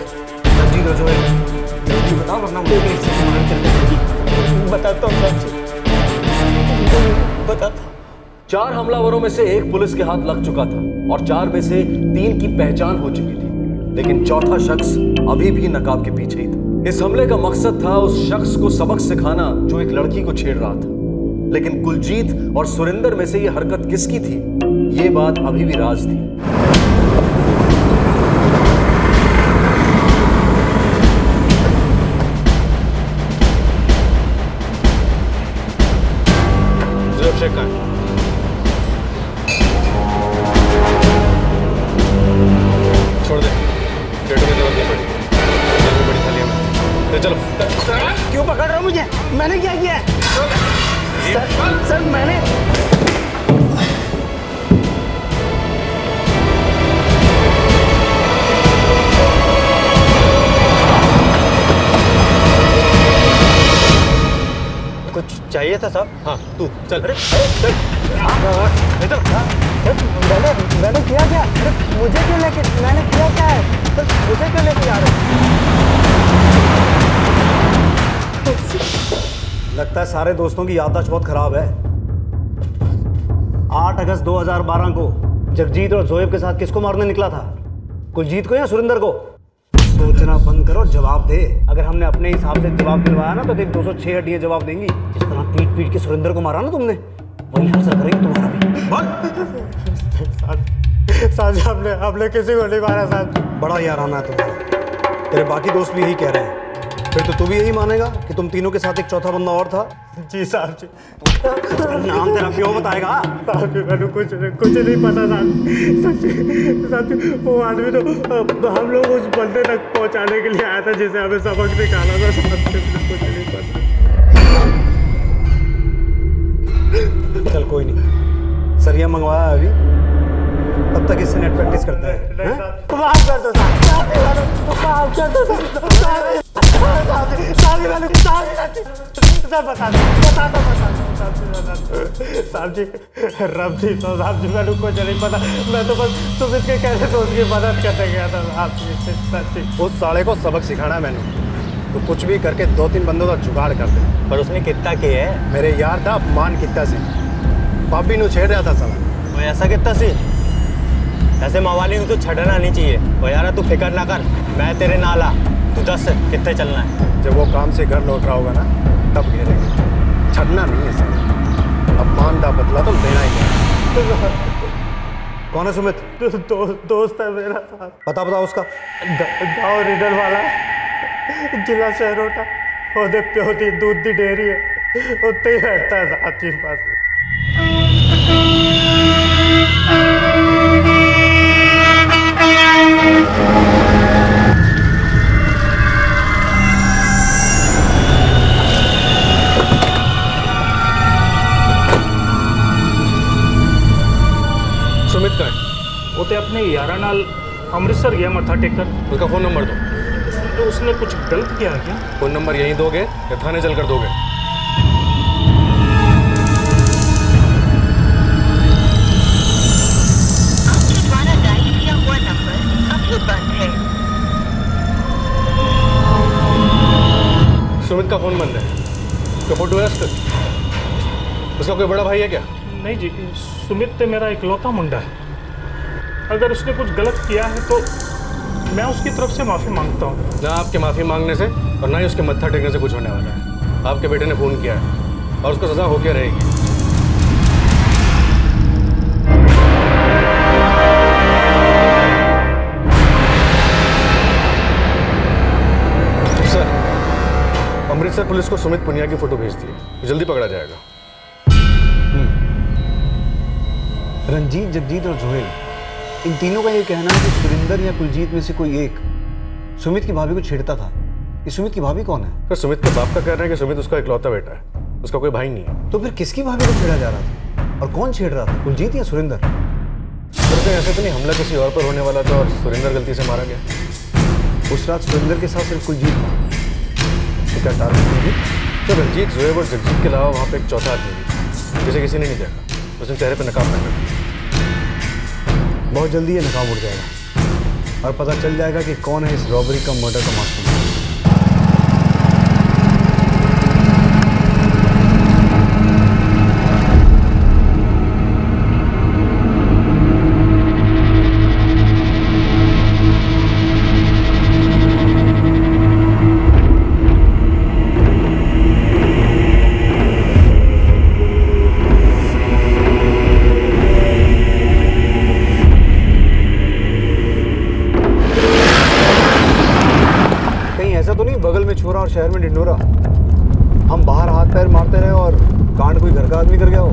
रंजीत और जोएब। बताओ वरना मुझे बताता हूँ साहब जी, बताता। चार हमलावरों में से एक पुलिस के हाथ लग चुका था और चार में से तीन की पहचान हो चुकी थी, लेकिन चौथा शख्स अभी भी नकाब के पीछे ही था। इस हमले का मकसद था उस शख्स को सबक सिखाना जो एक लड़की को छेड़ रहा था, लेकिन कुलजीत और सुरेंद्र में से यह हरकत किसकी थी, ये बात अभी भी राज थी। छोड़ दे, पेट में दर्द नहीं पड़ी, जल्दी बड़ी खाली हम। चलो। क्यों पकड़ रहा हूँ मुझे? मैंने क्या किया? सर, सर मैंने कुछ चाहिए था साहब। हाँ तू चल। अरे चल इधर। मैंने मैंने किया क्या? मुझे क्यों लेके, मैंने किया क्या है? सर मुझे क्यों लेके आ रहे? लगता है सारे दोस्तों की याददाश्त बहुत खराब है। आठ अगस्त दो हज़ार बारह को जगजीत और जोएब के साथ किसको मारने निकला था? कुलजीत को या सुरेंद्र को? सोचना बंद करो, जवाब दे। अगर हमने अपने हिसाब से जवाब दिलवाया ना तो देख दो सौ छह हड्डियाँ जवाब देंगी। जिस तरह पीट पीट के सुरेंद्र को मारा ना तुमने, वही असर करेगी तुम्हारा भी। साहब आपने आपने किसी को नहीं मारा साहब। बड़ा याराना है तुम्हारा। तेरे बाकी दोस्त भी यही कह रहे हैं। फिर तो तू भी यही मानेगा कि तुम तीनों के साथ एक चौथा बंदा और था? जी साहब जी। नाम तेरा क्यों बताएगा? साहब जी मैंने कुछ कुछ नहीं पता साहब। वो आदमी तो हम लोग उस बंदे तक पहुंचाने के लिए आया था जिसे हमें सबक निकाला था साहब। कुछ नहीं पता। चल कोई नहीं, सरिया मंगवाया अभी, तब तक इससे नेट प्रैक्टिस करता है। उस साले को सबक सिखाना मैंने तो कुछ भी करके दो तीन बंदों का जुगाड़ कर दे। पर उसने कितना किया है? मेरे यार था अपमान कितना सी पापी नु छेड़ रहा था साला। ऐसा कितना सी ऐसे मवाली नु तो छड़ना नहीं चाहिए। वो यार तू फिक्र ना कर, मैं तेरे नाला। तू दस कितने चलना है? जब वो काम से घर लौट रहा होगा ना तब घेरेंगे। छड़ना नहीं है सर, अपमान का बदला तो देना ही है। कौन है सुमित? दो, दो, दोस्त है मेरा साहब। पता पता उसका? गाँव रिडल वाला, जिला सहरोटा, ओदे प्योती दूध की डेयरी है, उत्ते ही बैठता है साहब जी पास। ते अपने यारा नाल अमृतसर गया मत्था टेककर। उसका फ़ोन नंबर दो। तो उसने कुछ गलत किया है क्या? फ़ोन नंबर यहीं दोगे या थाने चलकर दोगे? आपके द्वारा डायल किया हुआ नंबर अभी बंद है। सुमित का फ़ोन बंद है। क्या फोटो है उसका? कोई बड़ा भाई है क्या? नहीं जी, सुमित तो मेरा इकलौता मुंडा है। अगर उसने कुछ गलत किया है तो मैं उसकी तरफ से माफ़ी मांगता हूँ। ना आपके माफ़ी मांगने से और ना ही उसके मत्था टेकने से कुछ होने वाला है। आपके बेटे ने फोन किया है और उसको सजा होके रहेगी। अमृतसर पुलिस को सुमित पुनिया की फोटो भेज दी, जल्दी पकड़ा जाएगा। रंजीत, जगजीत और जोएब, इन तीनों का ये कहना है कि सुरेंद्र या कुलजीत में से कोई एक सुमित की भाभी को छेड़ता था। ये सुमित की भाभी कौन है? फिर सुमित के बाप का कहना है कि सुमित उसका इकलौता बेटा है, उसका कोई भाई नहीं है। तो फिर किसकी भाभी को छेड़ा जा रहा था और कौन छेड़ रहा था, कुलजीत या सुरेंद्र? ऐसा तो नहीं हमला किसी और पर होने वाला था और सुरेंद्र गलती से मारा गया? उस रात सुरेंद्र के साथ सिर्फ कुलजीत था। तो रंजीत, जोएब और जगजीत के अलावा वहाँ पे एक चौथा आदमी जिसे किसी ने नहीं देखा, उसने चेहरे पे नकाब पहना। बहुत जल्दी ये नकाब उड़ जाएगा और पता चल जाएगा कि कौन है इस रॉबरी का, मर्डर का और शहर में डिंडोरा। हम बाहर हाथ पैर मारते रहे और कांड कोई घर का आदमी कर गया हो।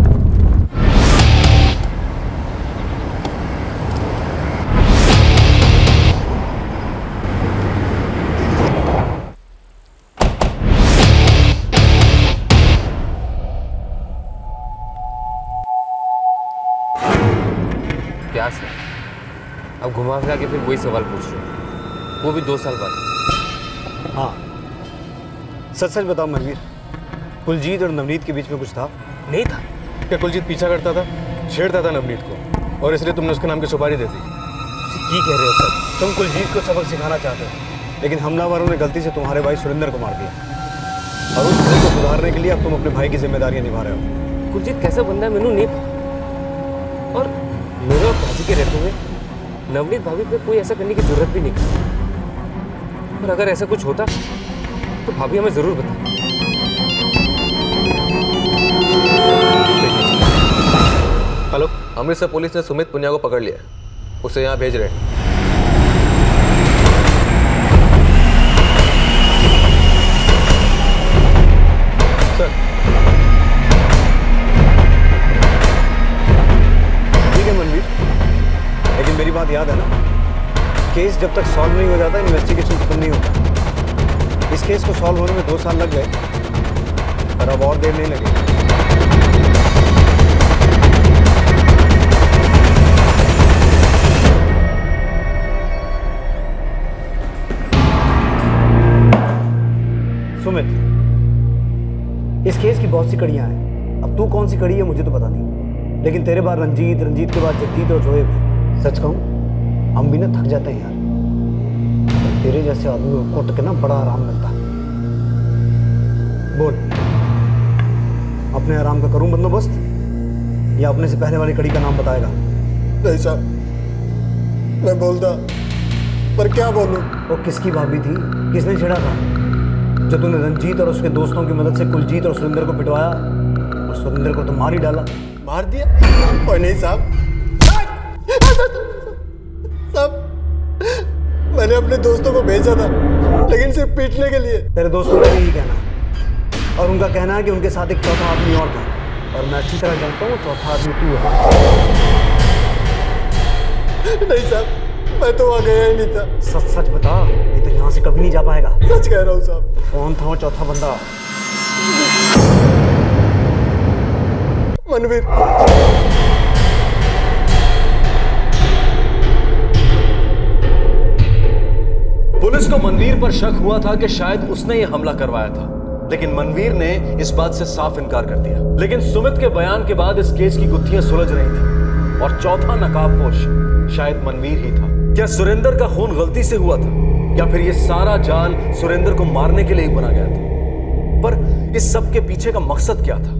प्यास है, अब घुमा फिरा के फिर वही सवाल पूछ रहे हो, वो भी दो साल बाद। हाँ, सच सच बताओ मनवीर, कुलजीत और नवनीत के बीच में कुछ था? नहीं था। क्या कुलजीत पीछा करता था, छेड़ता था नवनीत को, और इसलिए तुमने उसके नाम की सुपारी दे दी? ये कह रहे हो सर, तुम कुलजीत को सबक सिखाना चाहते हो, लेकिन हमलावरों ने गलती से तुम्हारे भाई सुरेंद्र को मार दिया और उस भाई को सुधारने के लिए अब तुम अपने भाई की जिम्मेदारियाँ निभा रहे हो। कुलजीत कैसा बंदा है मैनू नहीं पता, और मेरे और भाजी के रहते हुए नवनीत भाभी पर कोई ऐसा करने की जरूरत भी नहीं थी, और अगर ऐसा कुछ होता तो भाभी हमें जरूर बताएं। हेलो, अमृतसर पुलिस ने सुमित पुनिया को पकड़ लिया, उसे यहाँ भेज रहे हैं। सर ठीक है मनवीर, लेकिन मेरी बात याद है ना, केस जब तक सॉल्व नहीं हो जाता इन्वेस्टिगेशन खत्म नहीं होता। इस केस को सॉल्व होने में दो साल लग गए पर अब और देर नहीं लगेगी। सुमित, इस केस की बहुत सी कड़ियां हैं, अब तू कौन सी कड़ी है मुझे तो पता नहीं, लेकिन तेरे बाद रंजीत, रंजीत के बाद जगजीत और जोएब है। सच कहूं, हम भी ना थक जाते हैं यार, तेरे जैसे आदमी को टकना बड़ा आराम मिलता है। बोल, अपने आराम का करूं बंदोबस्त या अपने से पहले वाली कड़ी का नाम बताएगा? नहीं साहब, मैं बोलता पर क्या बोलूं। वो किसकी भाभी थी, किसने छेड़ा था जो तूने रंजीत और उसके दोस्तों की मदद से कुलजीत और सुरेंद्र को पिटवाया और सुरेंद्र को तो मार ही डाला? मार दिया? और नहीं साहब, मैंने अपने दोस्तों को भेजा था लेकिन सिर्फ पीटने के लिए। तेरे दोस्तों का यही कहना है और उनका कहना है कि उनके साथ एक चौथा आदमी और था, और मैं अच्छी तरह जानता हूँ चौथा आदमी तू है। नहीं साहब, मैं तो वहाँ गया ही नहीं था। सच सच बता, ये तो यहाँ से कभी नहीं जा पाएगा। सच कह रहा हूँ साहब। कौन था वो चौथा बंदा? मनवीर। पुलिस को मनवीर पर शक हुआ था कि शायद उसने ये हमला करवाया था, लेकिन मनवीर ने इस बात से साफ इनकार कर दिया। लेकिन सुमित के बयान के बाद इस केस की गुत्थियां सुलझ रही थी और चौथा नकाबपोश शायद मनवीर ही था। क्या सुरेंद्र का खून गलती से हुआ था या फिर ये सारा जाल सुरेंद्र को मारने के लिए ही बना गया था? पर इस सब के पीछे का मकसद क्या था?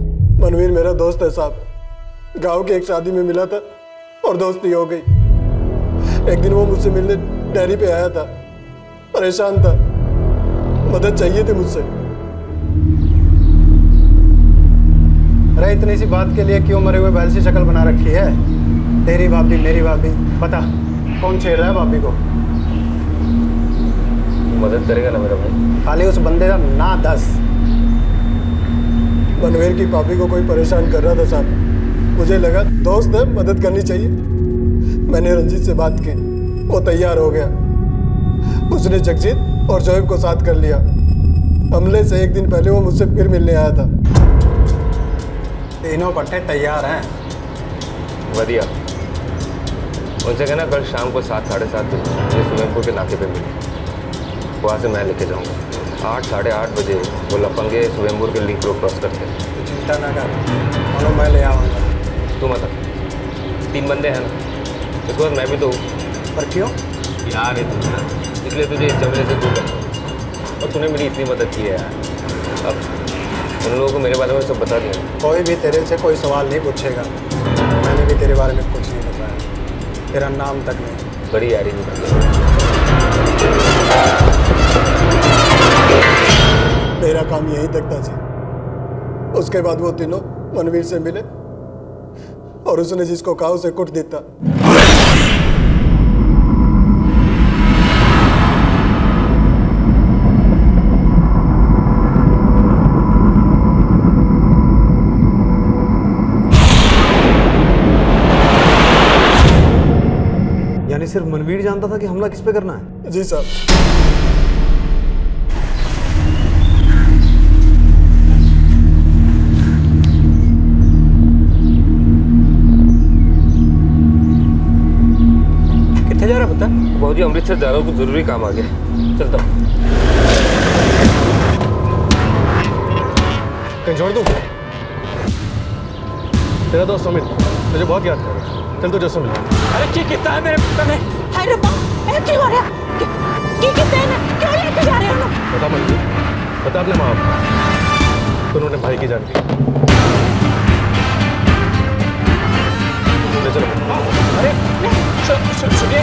मनवीर मेरा दोस्त है साहब, गाँव की एक शादी में मिला था और दोस्ती हो गई। एक दिन वो मुझसे मिलने डेयरी पे आया था, परेशान था, मदद चाहिए थी मुझसे। अरे इतनी सी बात के लिए क्यों मरे हुए बैल से शक्ल बना रखी है? तेरी भाभी मेरी भाभी, पता कौन छेड़ रहा है भाभी को? मदद करेगा ना मेरा भाई? खाली उस बंदे का ना दस। मनवीर की भाभी को कोई परेशान कर रहा था साहब, मुझे लगा दोस्त है मदद करनी चाहिए। मैंने रंजीत से बात की, वो तैयार हो गया। उसने जगजीत और जोएब को साथ कर लिया। हमले से एक दिन पहले वो मुझसे फिर मिलने आया था। तीनों पट्टे तैयार हैं। बढ़िया। उनसे कहना कल शाम को सात साढ़े सात बजे मुझे सुवेनपुर के नाके पे मिले, वहाँ से मैं लेके जाऊँगा। आठ साढ़े आठ बजे वो लपंगे सुवेनपुर के लिंक रोड क्रॉस करते हैं। चिंता ना कर, और मैं ले आऊँगा। तू मत, तीन बंदे हैं ना, इसके बाद मैं भी तो हूँ। पर क्यों यार? इसलिए तुझे इस जमले से दूर रखा, और तूने मेरी इतनी मदद की है यार। अब उन लोगों को मेरे बारे में सब बता दिया। कोई भी तेरे से कोई सवाल नहीं पूछेगा। मैंने भी तेरे बारे में कुछ नहीं बताया, तेरा नाम तक नहीं। बड़ी यारी भी नहीं। मेरा काम यही तक था जी। उसके बाद वो तीनों मनवीर से मिले और उसने जिसको कहा उसे कुट देता। सिर्फ मनवीर जानता था कि हमला किस पे करना है। जी साहब। कितने जा रहा है पता? भाजी अमृतसर जा रहा हूँ, कुछ जरूरी काम आ गया। चलता हूँ। कहीं छोड़ दूँ? तेरा दोस्त सुमित मुझे बहुत याद कर रहा है। तो जैसे मिला। अरे क्या कितना है मेरे पुत्र में? हाय रब्बा, ये क्या हो रहा है? क्या कितना है? क्या लेके जा रहे हो ना? बता मुझे, बता अपने माँ बाप। उन्होंने भाई की जान दी। ले चलो। अरे चल चल चलिए।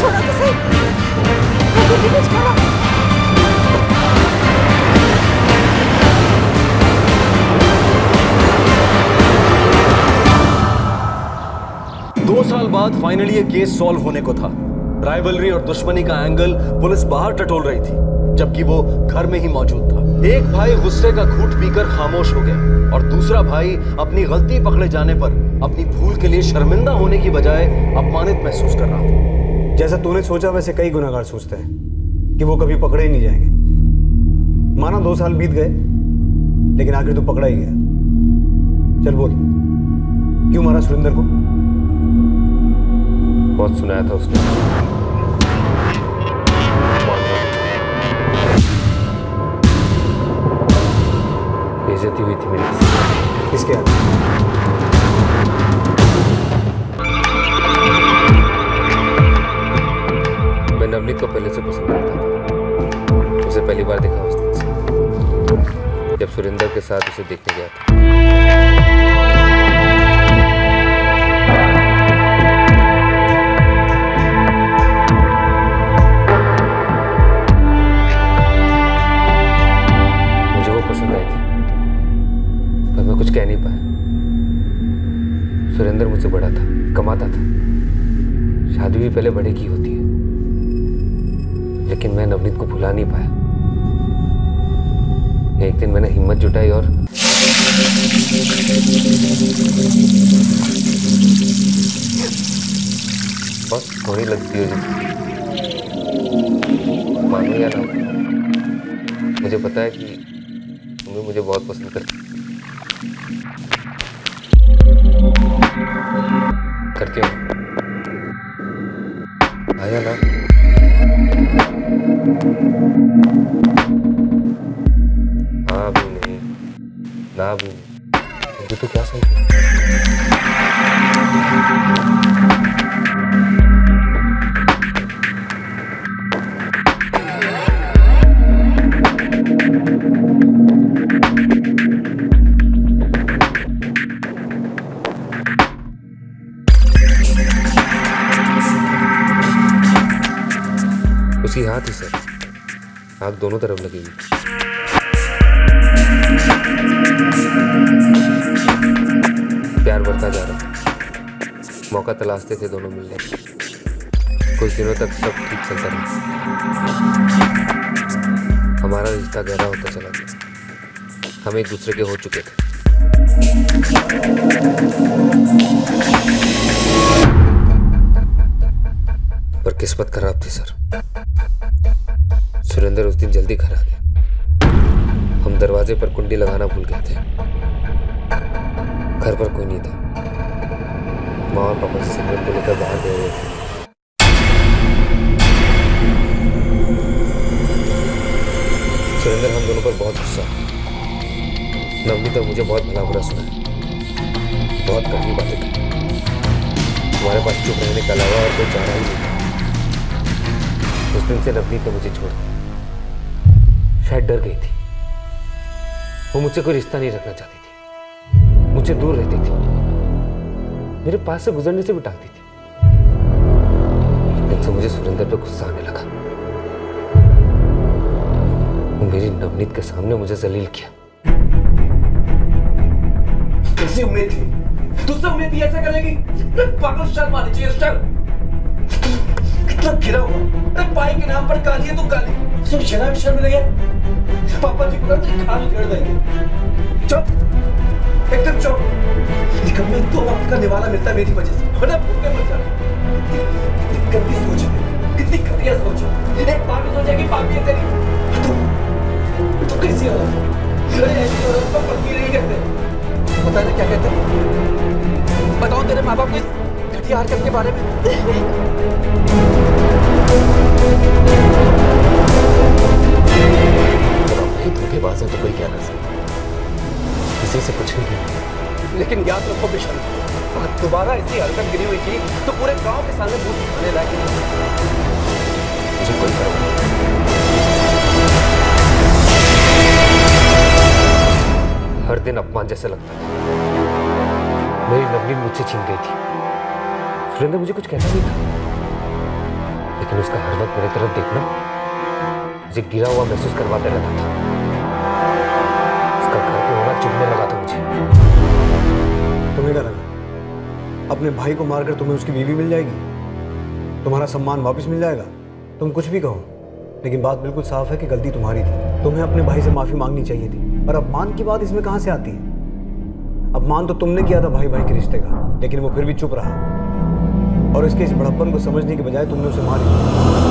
छोड़ो तो सही। मैं कुछ नहीं करूँगा। दो साल बाद फाइनली ये केस सॉल्व होने को था। राइवलरी और दुश्मनी का एंगल पुलिस बाहर टटोल रही थी, जबकि वो घर में ही मौजूद था। एक भाई गुस्से का घूंट पीकर खामोश हो गया और दूसरा भाई अपनी गलती पकड़े जाने पर अपनी भूल के लिए शर्मिंदा होने की बजाय अपमानित महसूस कर रहा था। जैसा तूने सोचा वैसे कई गुनाहगार सोचते हैं कि वो कभी पकड़े ही नहीं जाएंगे। माना दो साल बीत गए, लेकिन आखिर तो पकड़ा ही गया। चल बोल, क्यों मारा सुरेंद्र को? बहुत सुनाया था उसने। बेइज्जती हुई थी मेरी। किसके आगे? मैं नवनीत को पहले से पसंद करता था। उसे पहली बार देखा उस दिन से, जब सुरेंद्र के साथ उसे देखने गया था। कह नहीं पाया। सुरेंद्र मुझसे बड़ा था, कमाता था, शादी भी पहले बड़े की होती है, लेकिन मैं नवनीत को भुला नहीं पाया। एक दिन मैंने हिम्मत जुटाई और बस थोड़ी लगती है जी। मानो या ना, मुझे पता है कि तुम्हें मुझे बहुत पसंद करती करती हूँ। आया ना, हाँ भी नहीं, ना भी नहीं, ये तो क्या सही है? उसकी हाथ ही सर, आग दोनों तरफ लगी हुई। प्यार बढ़ता जा रहा था। मौका तलाशते थे दोनों मिलने। कुछ दिनों तक सब ठीक चलता रहा। हमारा रिश्ता गहरा होता चला गया। हम एक दूसरे के हो चुके थे, पर किस्मत खराब थी सर। सुरेंद्र उस दिन जल्दी घर आ गया। हम दरवाजे पर कुंडी लगाना भूल गए थे। घर पर कोई नहीं था। माँ और पापा सिमरन को लेकर बाहर गए हुए थे। सुरेंद्र हम दोनों पर बहुत गुस्सा। नवनीत मुझे बहुत भला बुरा सुना है, बहुत कड़वी बातें की। हमारे पास चुप रहने के अलावा और कोई चारा ही नहीं था। उस दिन से नवनीत ने मुझे छोड़ दिया। शायद डर गई थी। वो मुझसे कोई रिश्ता नहीं रखना चाहती थी, मुझसे दूर रहती थी, मेरे पास से गुजरने से भी टालती थी। एकदम से मुझे सुरेंद्र पर गुस्सा आने लगा। वो मेरी नवनीत के सामने मुझे जलील किया। कैसी उम्मीद थी तुझसे, उम्मीद थी ऐसा करेगी? पागल, शर्म आनी चाहिए, शर्म। कितना गिरा हुआ, पाई के नाम पर काली है तू, काली। उसमें शराब शर्म नहीं है? पापा जी को खाल कर देंगे। चुप, एकदम चुप। निकम्मे दो वक्त का निवाला मिलता मेरी वजह से, वरना भूखे मर जाते। कितनी गंदी सोच, कितनी घटिया सोच। एक पापी सोच है कि पापी है तेरी। तू तू कैसी औरत, अरे ऐसी औरत को पति नहीं कहते। पता नहीं क्या कहते हैं। बताओ तेरे माँ बाप को इस घटिया हरकत के बारे में। धोखेबाजों तो कोई क्या कर सकता, किसी से कुछ नहीं। लेकिन याद रखो बिशन, दोबारा ऐसी हरकत गिरी हुई थी तो पूरे गांव के सामने भूत दिखाने लायक नहीं। मुझे कोई फर्क नहीं। हर दिन अपमान जैसे लगता था। मेरी नवनीत मुझसे छीन गई थी। सुरेंद्र मुझे कुछ कहना नहीं था, लेकिन उसका हर वक्त मेरे तरफ देखना मुझे गिरा हुआ महसूस करवाते रहता था। उसका घर पे होना चुभने लगा था मुझे। तुम्हें क्या लगा, अपने भाई को मारकर तुम्हें उसकी बीवी मिल जाएगी, तुम्हारा सम्मान वापस मिल जाएगा? तुम कुछ भी कहो, लेकिन बात बिल्कुल साफ है कि गलती तुम्हारी थी। तुम्हें अपने भाई से माफी मांगनी चाहिए थी। पर अपमान की बात इसमें कहाँ से आती है? अपमान तो तुमने किया था भाई भाई के रिश्ते का, लेकिन वो फिर भी चुप रहा। और इसके इस बड़प्पन को समझने के बजाय तुमने उसे मार दिया।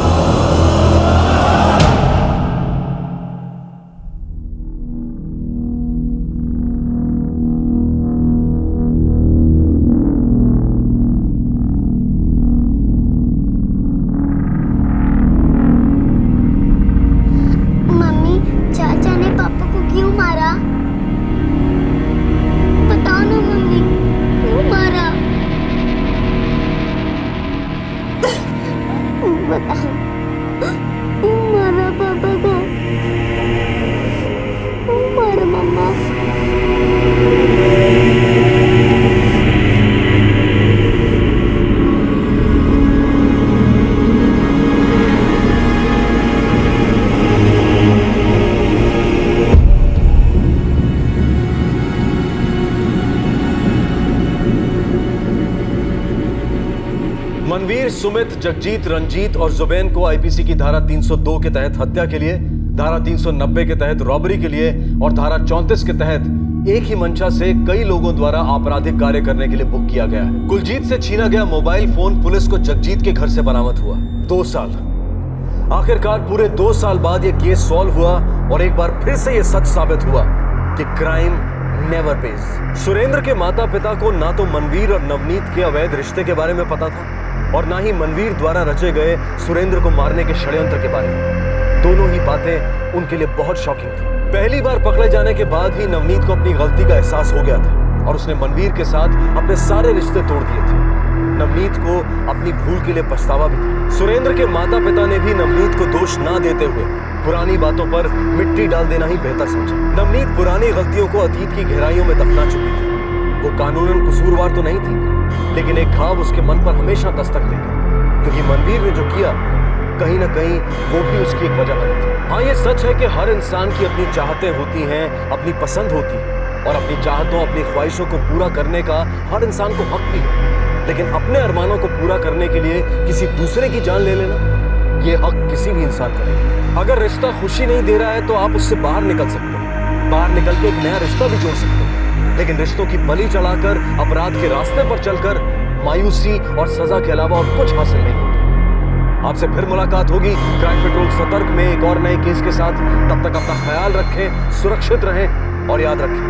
मनवीर, सुमित, जगजीत, रंजीत और जोएब को आईपीसी की धारा तीन सौ दो के तहत हत्या के लिए, धारा तीन सौ नब्बे के तहत रॉबरी के लिए और धारा चौंतीस के तहत एक ही मंशा से कई लोगों द्वारा आपराधिक कार्य करने के लिए बुक किया गया है। कुलजीत से छीना गया मोबाइल फोन पुलिस को जगजीत के घर से बरामद हुआ। दो साल, आखिरकार पूरे दो साल बाद यह केस सॉल्व हुआ और एक बार फिर से यह सच साबित हुआ कि क्राइम नेवर पेज। सुरेंद्र के माता पिता को ना तो मनवीर और नवनीत के अवैध रिश्ते के बारे में पता था और ना ही मनवीर द्वारा रचे गए सुरेंद्र को मारने के षड्यंत्र के बारे में। दोनों ही बातें उनके लिए बहुत शॉकिंग थी। पहली बार पकड़े जाने के बाद ही नवनीत को अपनी गलती का एहसास हो गया था और उसने मनवीर के साथ अपने सारे रिश्ते तोड़ दिए थे। नवनीत को अपनी भूल के लिए पछतावा भी था। सुरेंद्र के माता पिता ने भी नवनीत को दोष ना देते हुए पुरानी बातों पर मिट्टी डाल देना ही बेहतर समझा। नवनीत पुरानी गलतियों को अतीत की गहराइयों में दफना चुकी थी। वो कानूनन कसूरवार तो नहीं थी, लेकिन एक घाव उसके मन पर हमेशा दस्तक देगा, क्योंकि मनवीर ने जो किया कहीं ना कहीं वो भी उसकी एक वजह बनी थी। हाँ, ये सच है कि हर इंसान की अपनी चाहतें होती हैं, अपनी पसंद होती है, और अपनी चाहतों अपनी ख्वाहिशों को पूरा करने का हर इंसान को हक भी है, लेकिन अपने अरमानों को पूरा करने के लिए किसी दूसरे की जान ले लेना ये हक किसी भी इंसान का नहीं। अगर रिश्ता खुशी नहीं दे रहा है तो आप उससे बाहर निकल सकते हो, बाहर निकल के एक नया रिश्ता भी जोड़ सकते हो, लेकिन रिश्तों की बलि चढ़ाकर अपराध के रास्ते पर चलकर मायूसी और सजा के अलावा और कुछ हासिल नहीं होता। आपसे फिर मुलाकात होगी क्राइम पेट्रोल सतर्क में एक और नए केस के साथ। तब तक अपना ख्याल रखें, सुरक्षित रहें और याद रखें,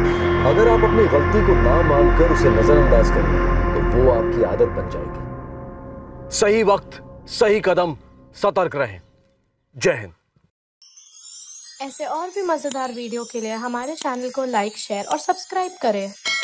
अगर आप अपनी गलती को ना मानकर उसे नजरअंदाज करेंगे तो वो आपकी आदत बन जाएगी। सही वक्त, सही कदम, सतर्क रहें। जय हिंद। ऐसे और भी मजेदार वीडियो के लिए हमारे चैनल को लाइक, शेयर और सब्सक्राइब करें।